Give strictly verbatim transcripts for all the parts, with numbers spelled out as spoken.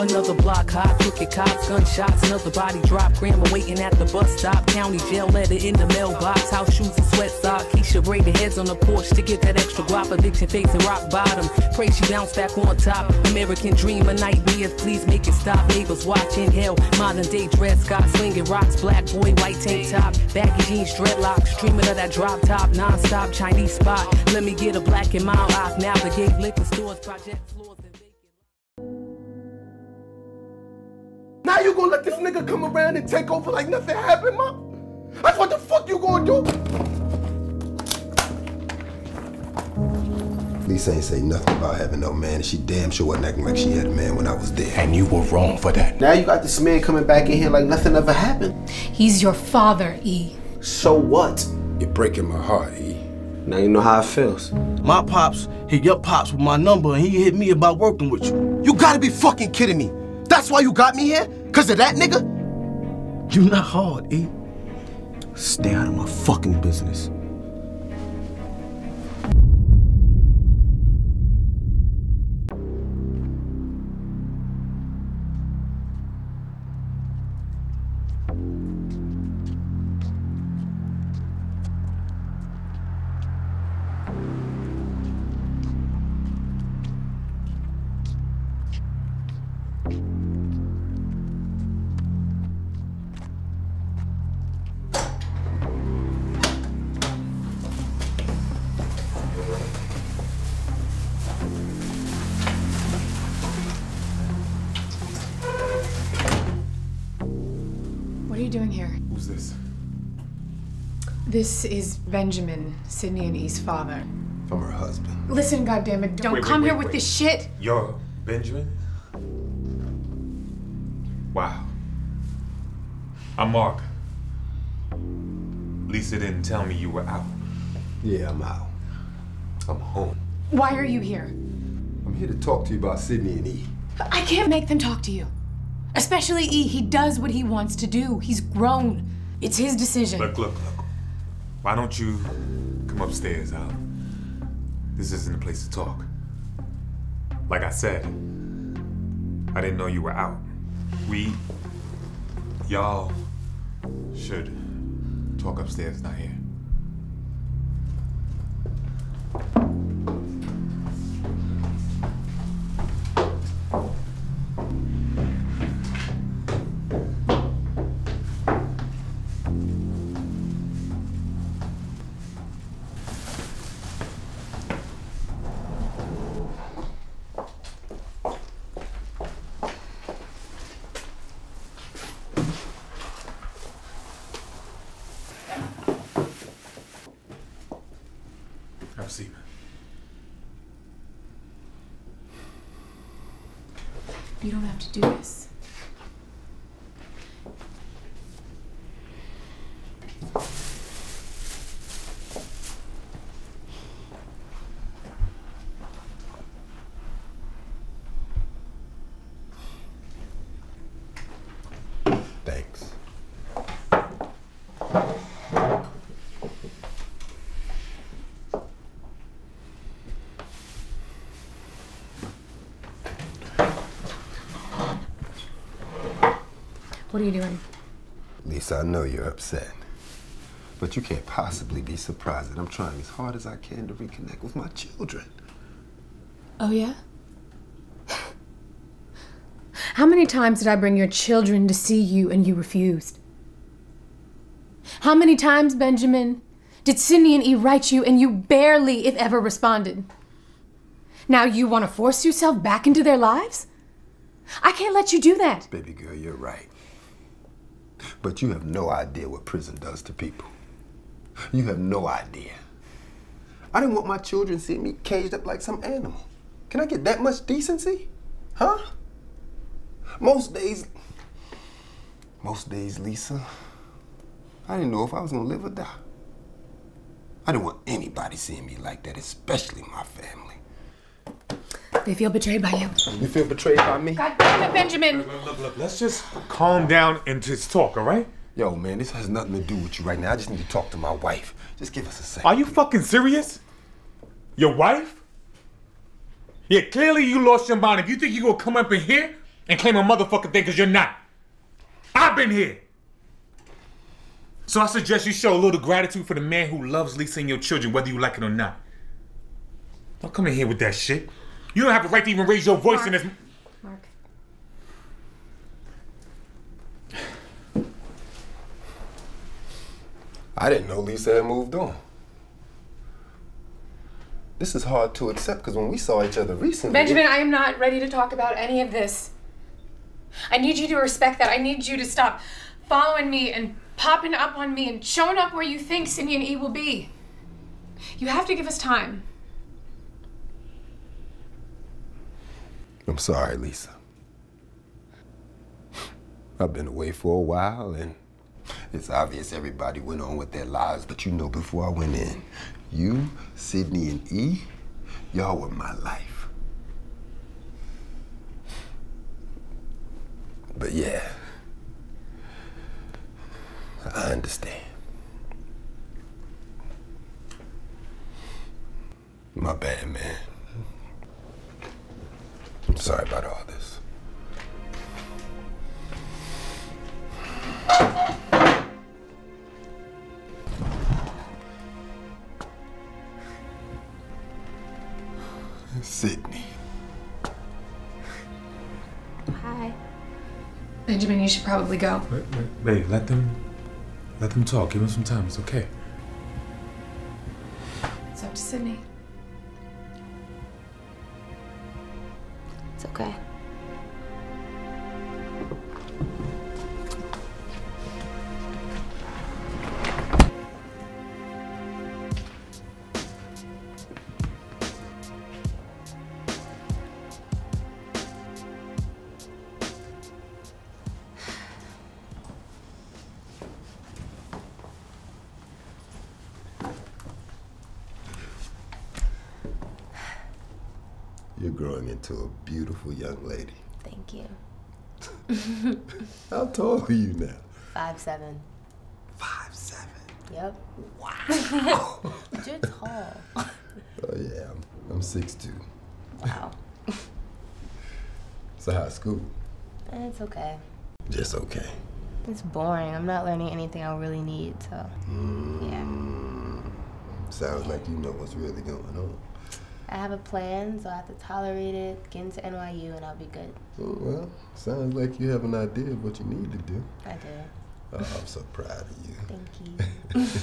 Another block hop, crooked cops, gunshots, another body drop. Grandma waiting at the bus stop. County jail letter in the mailbox. House shoes and sweat sock. Keisha braiding heads on the porch to get that extra guap. Addiction facing rock bottom. Pray she bounce back on top. American dream, a nightmare. Please make it stop. Neighbors watch, inhale. Modern day Dred Scott slinging rocks. Black boy, white tank top. Baggy jeans, dreadlocks. Dreaming of that drop top. Non-stop Chinese spot. Let me get a black and mild off. Navigate liquor stores, project floors. Now you gonna let this nigga come around and take over like nothing happened, Mom? That's what the fuck you gonna do? Lisa ain't say nothing about having no man, and she damn sure wasn't acting like she had a man when I was there. And you were wrong for that. Now you got this man coming back in here like nothing ever happened. He's your father, E. So what? You're breaking my heart, E. Now you know how it feels. My pops hit your pops with my number, and he hit me about working with you. You gotta be fucking kidding me. That's why you got me here? Cause of that nigga? You not hard, E. Stay out of my fucking business. What are you doing here? Who's this? This is Benjamin, Sydney and E's father. I'm her husband. Listen, goddammit, don't wait, come wait, wait, here wait, with wait. this shit! Yo, Benjamin? Wow. I'm Mark. Lisa didn't tell me you were out. Yeah, I'm out. I'm home. Why are you here? I'm here to talk to you about Sydney and E. I can't make them talk to you. Especially E, he does what he wants to do. He's grown. It's his decision. Look, look, look. Why don't you come upstairs, Al? This isn't a place to talk. Like I said, I didn't know you were out. We, y'all, should talk upstairs, not here. Have a seat. You don't have to do this. Thanks. What are you doing? Lisa, I know you're upset, but you can't possibly be surprised that I'm trying as hard as I can to reconnect with my children. Oh, yeah? How many times did I bring your children to see you and you refused? How many times, Benjamin, did Sydney and E write you and you barely, if ever, responded? Now you want to force yourself back into their lives? I can't let you do that. Baby girl, you're right. But you have no idea what prison does to people. You have no idea. I didn't want my children seeing me caged up like some animal. Can I get that much decency? Huh? Most days, most days, Lisa, I didn't know if I was gonna live or die. I didn't want anybody seeing me like that, especially my family. They feel betrayed by you. You feel betrayed by me? God damn it, Benjamin! Look, look, look, look. Let's just calm down and just talk, all right? Yo, man, this has nothing to do with you right now. I just need to talk to my wife. Just give us a second. Are you fucking serious? Your wife? Yeah, clearly you lost your mind. If you think you're gonna come up in here and claim a motherfucking thing because you're not. I've been here. So I suggest you show a little gratitude for the man who loves Lisa and your children, whether you like it or not. Don't come in here with that shit. You don't have the right to even raise your voice Mark. in this. Mark. I didn't know Lisa had moved on. This is hard to accept because when we saw each other recently. Benjamin, I am not ready to talk about any of this. I need you to respect that. I need you to stop following me and popping up on me and showing up where you think Sydney and E will be. You have to give us time. I'm sorry, Lisa. I've been away for a while and it's obvious everybody went on with their lives, but you know before I went in, you, Sydney, and E, y'all were my life. But yeah, I understand. My bad, man. I'm sorry about all this. Sydney. Hi. Benjamin, you should probably go. Wait, wait, wait, let them, let them talk. Give them some time. It's okay. It's up to Sydney. It's okay. You're growing into a beautiful young lady. Thank you. How tall are you now? Five seven. Five seven? Yep. Wow. You're tall. Oh yeah, I'm, I'm six two. Wow. So how's school? It's okay. Just okay. It's boring. I'm not learning anything I really need, so mm, yeah. Sounds like you know what's really going on. I have a plan, so I have to tolerate it, get into N Y U, and I'll be good. Well, sounds like you have an idea of what you need to do. I do. Oh, I'm so proud of you. Thank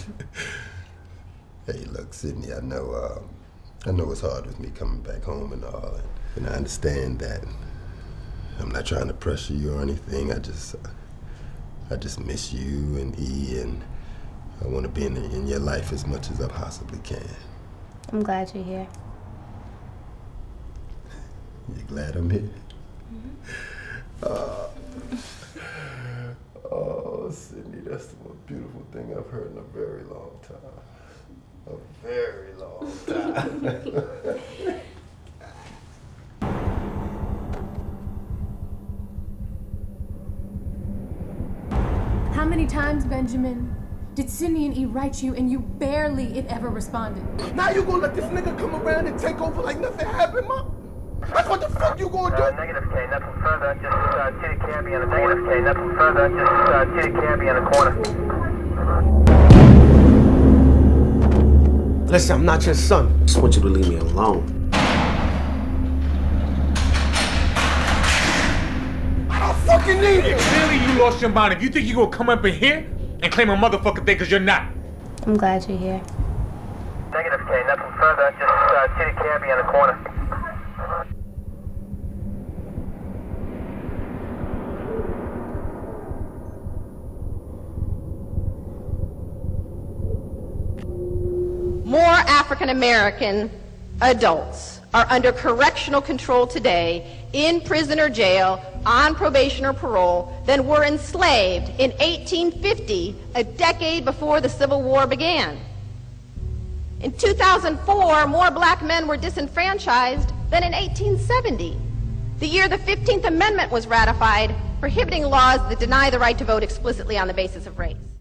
you. Hey, look, Sydney, I know uh, I know it's hard with me coming back home and all, and, and I understand that. I'm not trying to pressure you or anything. I just, uh, I just miss you and E, and I want to be in, in your life as much as I possibly can. I'm glad you're here. You glad I'm here? Mm-hmm. uh, oh, Sydney, that's the most beautiful thing I've heard in a very long time. A very long time. How many times, Benjamin, did Sydney and E write you and you barely, if ever, responded? Now you gonna let this nigga come around and take over like nothing happened, Mom? That's what the fuck you gonna do? Uh, negative K, nothing further, just uh, titty candy on the negative K, nothing further, just uh, titty candy on the corner. Listen, I'm not your son. I just want you to leave me alone. I don't fucking need it! Clearly you lost your mind. If you think you're gonna come up in here and claim a motherfucking thing, cause you're not. I'm glad you're here. Negative K, nothing further, just uh, titty candy on the corner. More African-American adults are under correctional control today, in prison or jail, on probation or parole, than were enslaved in eighteen fifty, a decade before the Civil War began. In two thousand four, more black men were disenfranchised than in eighteen seventy, the year the fifteenth Amendment was ratified, prohibiting laws that deny the right to vote explicitly on the basis of race.